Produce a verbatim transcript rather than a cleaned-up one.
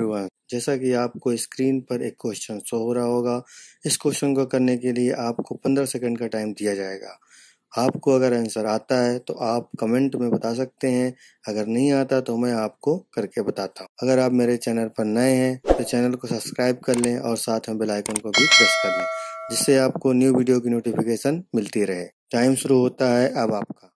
Everyone, जैसा कि आपको स्क्रीन पर एक क्वेश्चन शो हो रहा होगा, इस क्वेश्चन को करने के लिए आपको पंद्रह सेकंड का टाइम दिया जाएगा। आपको अगर आंसर आता है तो आप कमेंट में बता सकते हैं, अगर नहीं आता तो मैं आपको करके बताता हूँ। अगर आप मेरे चैनल पर नए हैं तो चैनल को सब्सक्राइब कर लें और साथ में बेल आइकन को भी प्रेस कर लें, जिससे आपको न्यू वीडियो की नोटिफिकेशन मिलती रहे। टाइम शुरू होता है अब आपका।